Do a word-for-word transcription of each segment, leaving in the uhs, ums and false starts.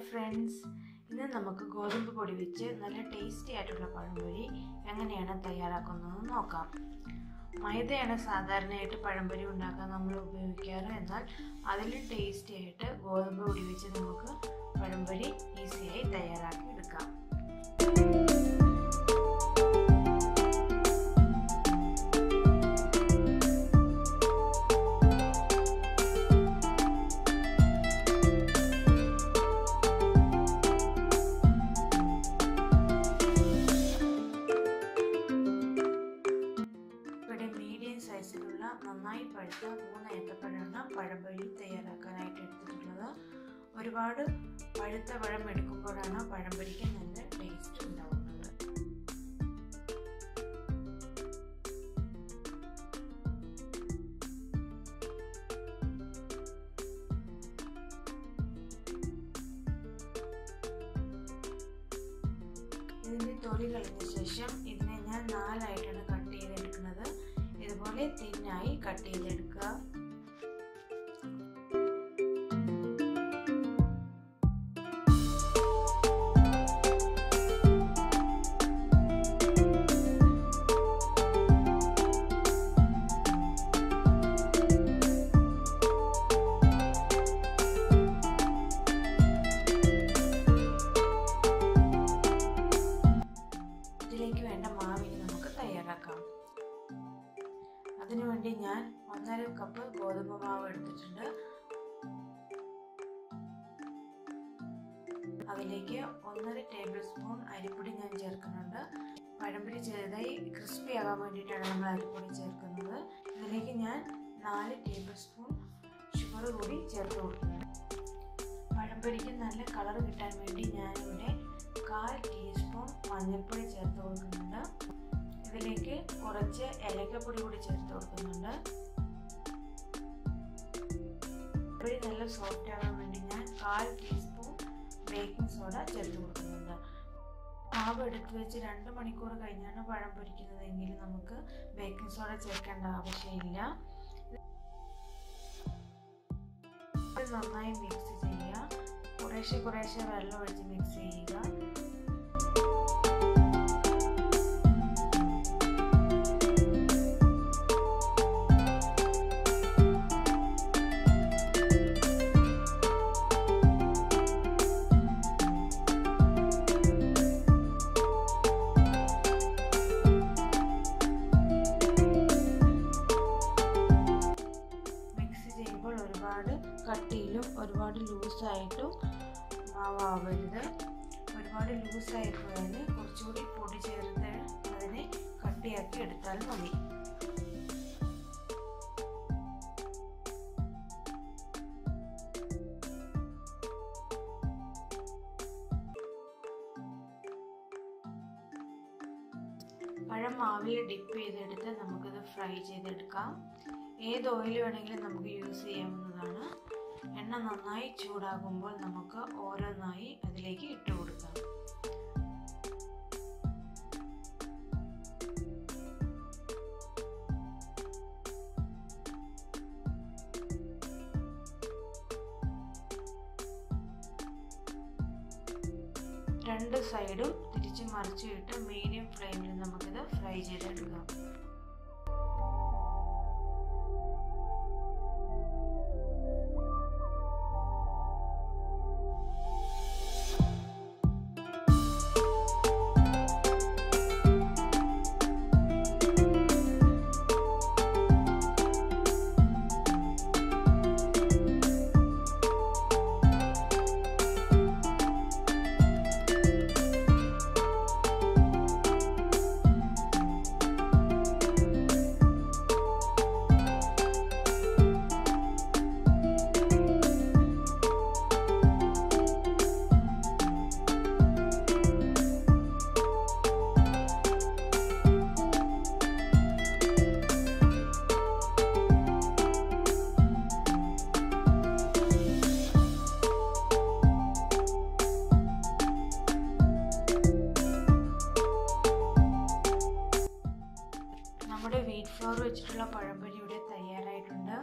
Hi friends, we will make Gothampu podi vechu nalla tasty aayittulla palampuri enganeyana thayyarakunnu nokkam. മൈദയാണ് സാധാരണയായിട്ട് പഴംപൊരി ഉണ്ടാക്കാൻ നമ്മൾ ഉപയോഗിക്കാറ്. എന്നാൽ അതിലും ടേസ്റ്റി ആയിട്ട് ഗോതമ്പ് പൊടി വെച്ച് നമുക്ക് പഴംപൊരി ഈസിയായി തയ്യാറാക്കി എടുക്കാം. നന്നായി പഴുത്ത മൂന്ന് ഏത്തപ്പഴമാണ് പഴംപൊരി തയ്യാറാക്കാനായിട്ട് എടുത്തിട്ടുള്ളത്. ഒരുപാട് പഴുത്ത പഴം എടുക്കുമ്പോഴാണ് പഴംപൊരിക്ക് നല്ല ടേസ്റ്റ് ഉണ്ടാവുന്നത്. ഇതിൻ്റെ തൊലി കളഞ്ഞ ശേഷം ഇതിനെ ഞാൻ നാലായിട്ടാണ് കട്ട് ചെയ്തെടുക്കുന്നത്. ഇതുപോലെ തിന്നായി കട്ട് ചെയ്തെടുക്കുക. ഇതിലേക്ക് വേണ്ട മാവിന് നമുക്ക് തയ്യാറാക്കാം. അതിനുവേണ്ടി ഞാൻ ഒന്നര കപ്പ് ഗോതമ്പ് മാവ് എടുത്തിട്ടുണ്ട്. അതിലേക്ക് ഒന്നര ടേബിൾ സ്പൂൺ അരിപ്പൊടി ഞാൻ ചേർക്കുന്നുണ്ട്. പഴംപൊരി ചെറുതായി ക്രിസ്പി ആകാൻ വേണ്ടിയിട്ടാണ് നമ്മൾ അരിപ്പൊടി ചേർക്കുന്നത്. ഇതിലേക്ക് ഞാൻ നാല് ടേബിൾ സ്പൂൺ ഷുഗർ കൂടി ചേർത്ത് കൊടുക്കുന്നു. പഴംപൊരിക്ക് നല്ല കളർ കിട്ടാൻ വേണ്ടി ഞാനിവിടെ കാൽ ടീസ്പൂൺ മഞ്ഞൾപ്പൊടി ചേർത്ത് കൊടുക്കുന്നുണ്ട്. ഇതിലേക്ക് കുറച്ച് ഏലക്കപ്പൊടി കൂടി ചേർത്ത് കൊടുക്കുന്നുണ്ട്. പൊടി നല്ല സോഫ്റ്റ് ആകാൻ വേണ്ടി ഞാൻ കാൽ ടീസ്പൂൺ ബേക്കിംഗ് സോഡ ചേർത്ത് കൊടുക്കുന്നുണ്ട്. മാവ് എടുത്ത് വെച്ച് രണ്ട് മണിക്കൂർ കഴിഞ്ഞാണ് പഴം പൊരിക്കുന്നതെങ്കിൽ നമുക്ക് ബേക്കിംഗ് സോഡ ചേർക്കേണ്ട ആവശ്യമില്ല. നന്നായി മിക്സ് ചെയ്യുക. കുറേശ്ശെ കുറേശ്ശെ വെള്ളം ഒഴിച്ച് മിക്സ് ചെയ്യുക. ഒരുപാട് കട്ടിയിലും ഒരുപാട് ലൂസായിട്ടും മാവാവരുത്. ഒരുപാട് ലൂസായി പോയാൽ കുറച്ചുകൂടി പൊടി ചേർത്ത് അതിനെ കട്ടിയാക്കി എടുത്താൽ മതി. പഴം മാവിൽ ഡിപ്പ് ചെയ്തെടുത്ത് നമുക്കിത് ഫ്രൈ ചെയ്തെടുക്കാം. ഏത് ഓയിൽ വേണമെങ്കിലും നമുക്ക് യൂസ് ചെയ്യാവുന്നതാണ്. എണ്ണ നന്നായി ചൂടാകുമ്പോൾ നമുക്ക് ഓരോന്നായി അതിലേക്ക് ഇട്ട് കൊടുക്കാം. രണ്ട് സൈഡും തിരിച്ച് മറിച്ച് ഇട്ട് മീഡിയം ഫ്ലെയിമിൽ നമുക്കിത് ഫ്രൈ ചെയ്തെടുക്കാം. നമ്മുടെ വീറ്റ് ഫ്ലോർ വെച്ചിട്ടുള്ള പഴംപൊരി ഇവിടെ തയ്യാറായിട്ടുണ്ട്.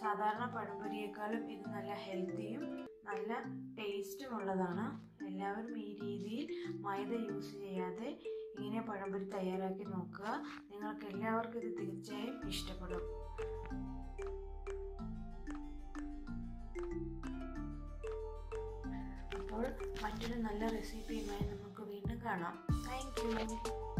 സാധാരണ പഴംപൊരിയേക്കാളും ഇത് നല്ല ഹെൽത്തിയും നല്ല ടേസ്റ്റും ഉള്ളതാണ്. എല്ലാവരും ഈ രീതിയിൽ മൈദ യൂസ് ചെയ്യാതെ ഇങ്ങനെ പഴംപൊരി തയ്യാറാക്കി നോക്കുക. നിങ്ങൾക്ക് എല്ലാവർക്കും ഇത് തീർച്ചയായും ഇഷ്ടപ്പെടും. അപ്പോൾ മറ്റൊരു നല്ല റെസിപ്പിയുമായി നമുക്ക് വീണ്ടും കാണാം. Thank U.